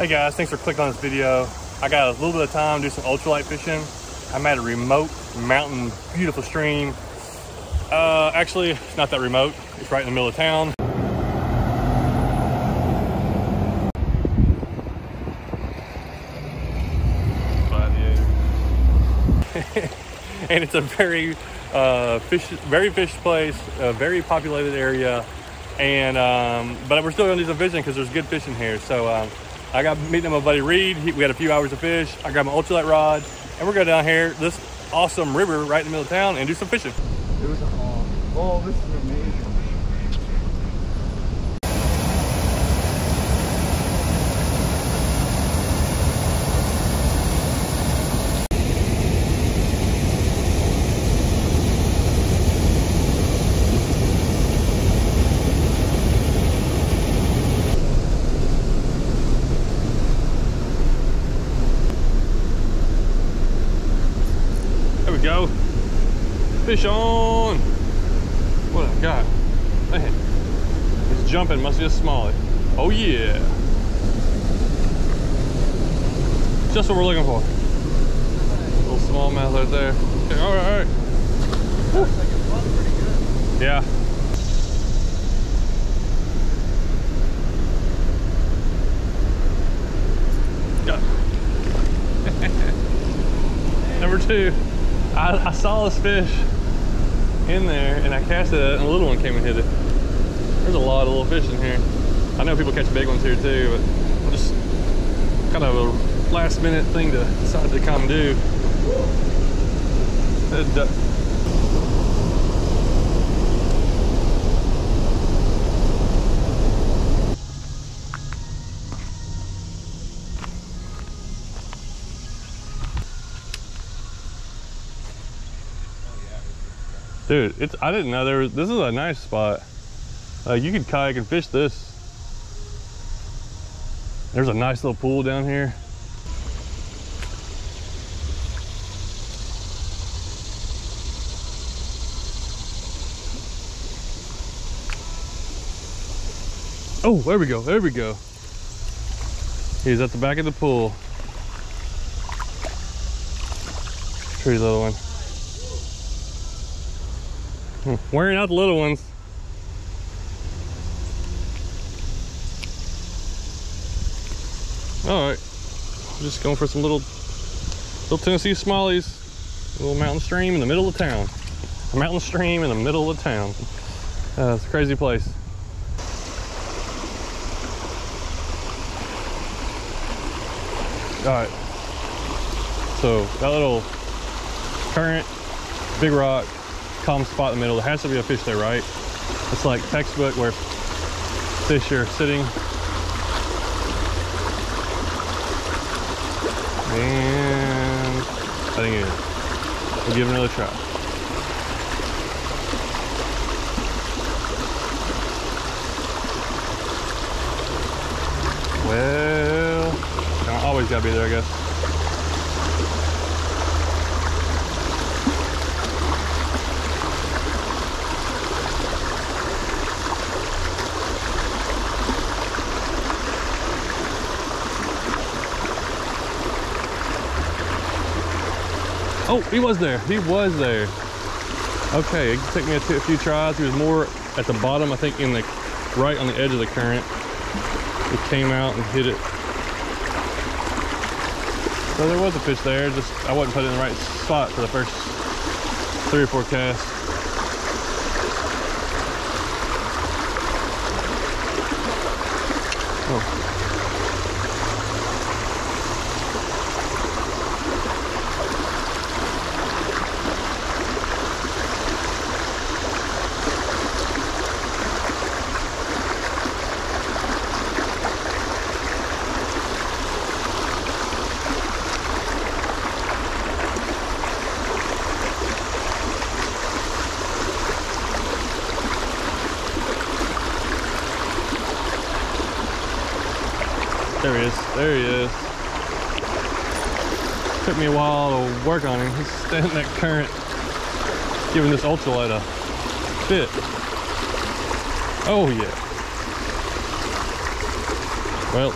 Hey guys, thanks for clicking on this video. I got a little bit of time to do some ultralight fishing. I'm at a remote mountain, beautiful stream. Actually, it's not that remote. It's right in the middle of town. And it's a very very fish place, a very populated area. And but we're still gonna do some fishing because there's good fish in here. So I got meeting my buddy Reed. We had a few hours of fish. I got my ultralight rod, and we're going down here this awesome river right in the middle of town and do some fishing. It was awesome. Oh, this is amazing. Go fish on. What I got, man, it's jumping. Must be a smallie. Oh yeah, just what we're looking for. Little smallmouth right there. Okay, all right. Woo. Yeah, got it. Number two. I saw this fish in there and I cast it and a little one came and hit it. There's a lot of little fish in here. I know people catch big ones here too, but just kind of a last minute thing to decide to come do. Dude, I didn't know there was, this is a nice spot. You could kayak and fish this. There's a nice little pool down here. Oh, there we go, there we go. He's at the back of the pool. Pretty little one. Wearing out the little ones. All right, just going for some little Tennessee smallies. A little mountain stream in the middle of town. A mountain stream in the middle of town. It's a crazy place. All right. So that little current, big rock, calm spot in the middle. There has to be a fish there, right? It's like textbook where fish are sitting. And I think it is. We'll give it another try. Well, I always gotta be there, I guess. Oh, he was there. He was there. Okay, it took me a few tries. He was more at the bottom, I think, in the right on the edge of the current. It came out and hit it. So there was a fish there. Just I wasn't put it in the right spot for the first 3 or 4 casts. Oh. There he is, there he is. Took me a while to work on him. He's standing that current, giving this ultralight a fit. Oh yeah. Well,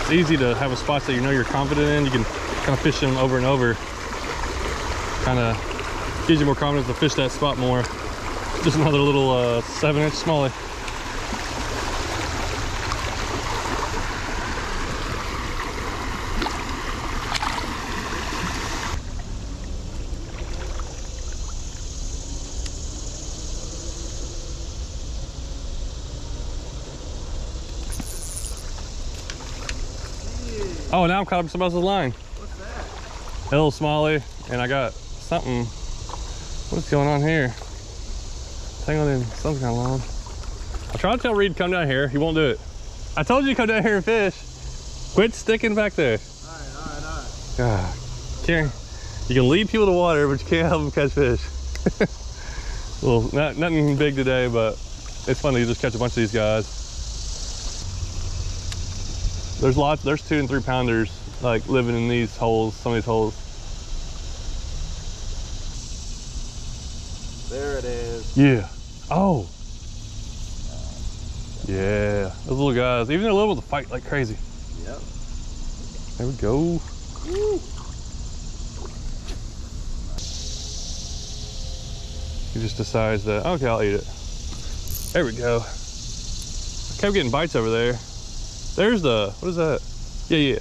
it's easy to have a spot that you know you're confident in. You can kind of fish them over and over. Kind of gives you more confidence to fish that spot more. Just another little 7-inch smallie. Oh, now I'm caught up in somebody else's line. What's that? Little smallie, and I got something. What's going on here? Tangled in some kind of line. I tried to tell Reed to come down here. He won't do it. I told you to come down here and fish. Quit sticking back there. All right. God, you can lead people to water, but you can't help them catch fish. Well, nothing big today, but it's funny to just catch a bunch of these guys. There's lots, there's 2- and 3- pounders like living in these holes, some of these holes. There it is. Yeah. Oh. Yeah. Those little guys, even they're little to fight like crazy. Yep. There we go. Woo. He just decides that, okay, I'll eat it. There we go. I kept getting bites over there. There's the, what is that? Yeah.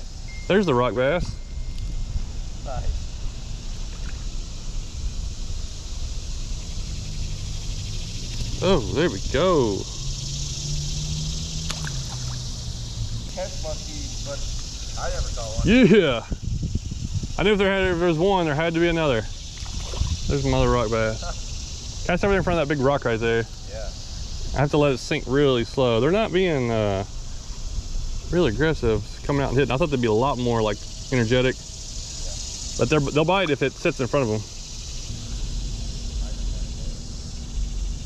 There's the rock bass. Nice. Oh, there we go. Catch monkeys, but I never saw one. Yeah. I knew if there was one, there had to be another. There's another rock bass. Catch over there in front of that big rock right there. Yeah. I have to let it sink really slow. They're not being, really aggressive coming out and hitting. I thought they'd be a lot more like energetic, yeah. But they'll bite if it sits in front of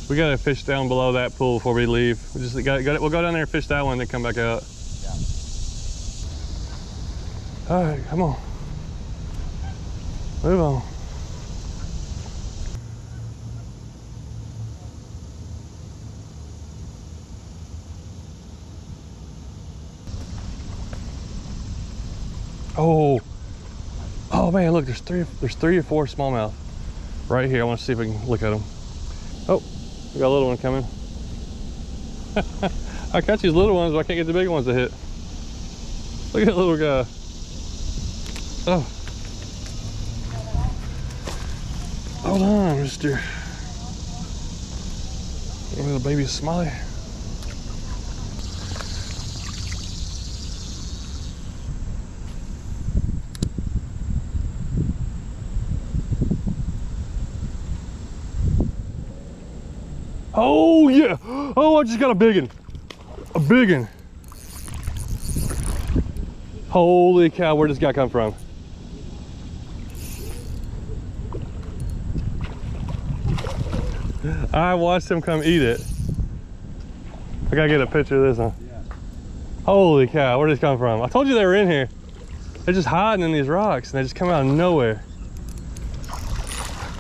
them. We gotta fish down below that pool before we leave. We just we'll go down there and fish that one, then come back out. Yeah. All right, come on, move on. Oh man, look, there's three or four smallmouth right here. I want to see if I can look at them. Oh, we got a little one coming. I catch these little ones, but I can't get the big ones to hit. Look at that little guy. Oh. Hold on, mister. Look at the baby smallie. Oh yeah! Oh, I just got a biggin. A biggin. Holy cow, where'd this guy come from? I watched him come eat it. I gotta get a picture of this one. Yeah. Holy cow, where'd this come from? I told you they were in here. They're just hiding in these rocks and they just come out of nowhere.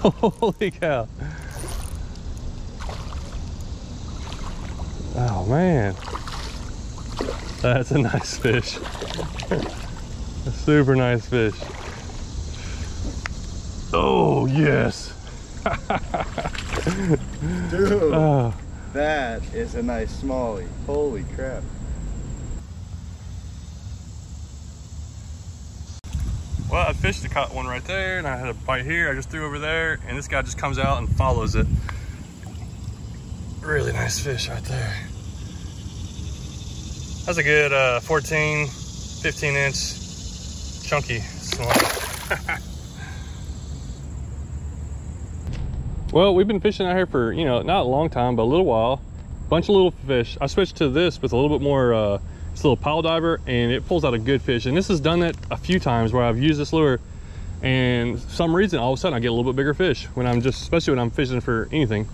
Holy cow. Oh man, that's a nice fish. A super nice fish. Oh yes. Dude, oh. That is a nice smallie. Holy crap. Well, I fished, I caught one right there, and I had a bite here. I just threw over there, and this guy just comes out and follows it. Really nice fish right there. That's a good 14, 15-inch chunky smallie. Well, we've been fishing out here for, you know, not a long time, but a little while. Bunch of little fish. I switched to this with a little bit more, it's a little pile diver, and it pulls out a good fish. And this has done that a few times where I've used this lure, and for some reason, all of a sudden, I get a little bit bigger fish when I'm just, especially when I'm fishing for anything.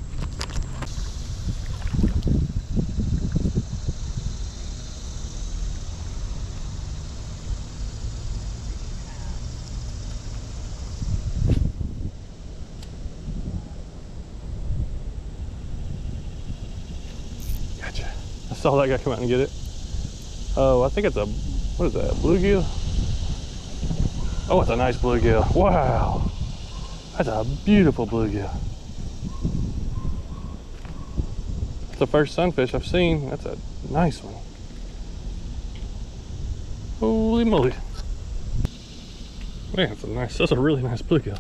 Gotcha. I saw that guy come out and get it. Oh, I think it's a What is that, bluegill? Oh, it's a nice bluegill. Wow, that's a beautiful bluegill. It's the first sunfish I've seen. That's a nice one. Holy moly. Man, that's a really nice bluegill.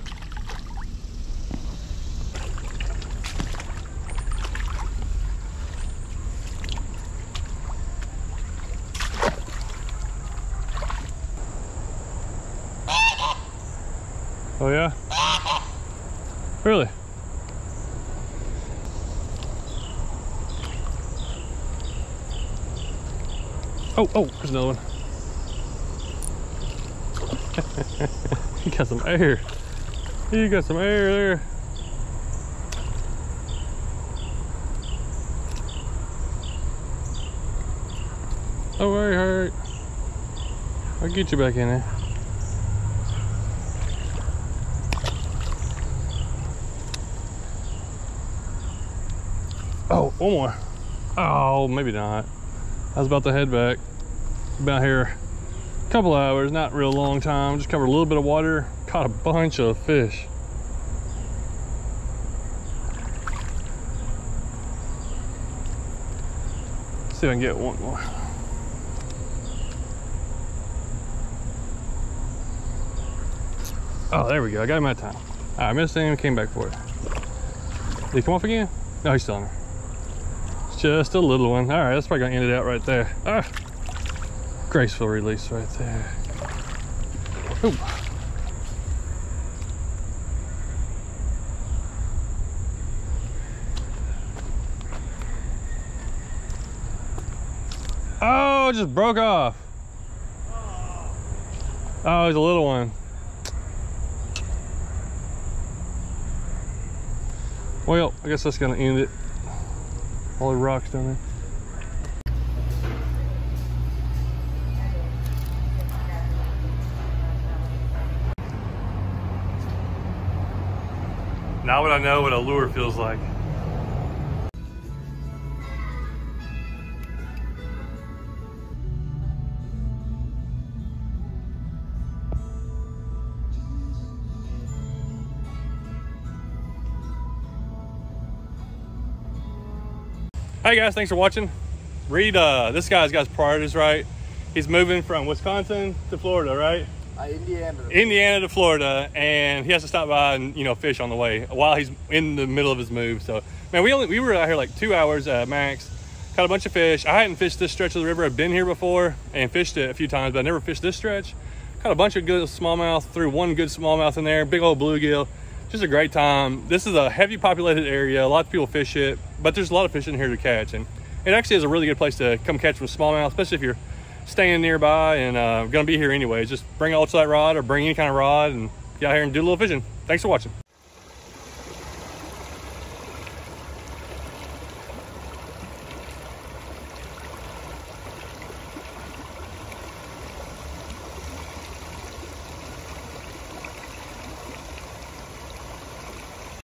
Oh yeah? Really? Oh, there's another one. You got some air. You got some air there. Don't worry, Hart. I'll get you back in there. Oh, one more. Oh, maybe not. I was about to head back. Been out here a couple hours, not real long time. Just covered a little bit of water, caught a bunch of fish. Let's see if I can get one more. Oh, there we go. I got him out of time. All right, I missed him, came back for it. Did he come off again? No, he's still on there. Just a little one. All right, that's probably gonna end it out right there. Ah, graceful release right there. Ooh. Oh, it just broke off. Oh, he's a little one. Well, I guess that's gonna end it. All the rocks down there. Now that I know what a lure feels like. Hey guys, thanks for watching. Reed, this guy's got his priorities right. He's moving from Wisconsin to Florida, right? Indiana to Florida, and he has to stop by and, you know, fish on the way while he's in the middle of his move. So, man, we were out here like 2 hours max. Caught a bunch of fish. I hadn't fished this stretch of the river. I've been here before and fished it a few times, but I never fished this stretch. Caught a bunch of good smallmouth. Threw one good smallmouth in there. Big old bluegill. Just a great time. This is a heavy populated area. A lot of people fish it, but there's a lot of fish in here to catch, and it actually is a really good place to come catch some smallmouth, especially if you're staying nearby and gonna be here anyways. Just bring an ultralight rod or bring any kind of rod and get out here and do a little fishing. Thanks for watching.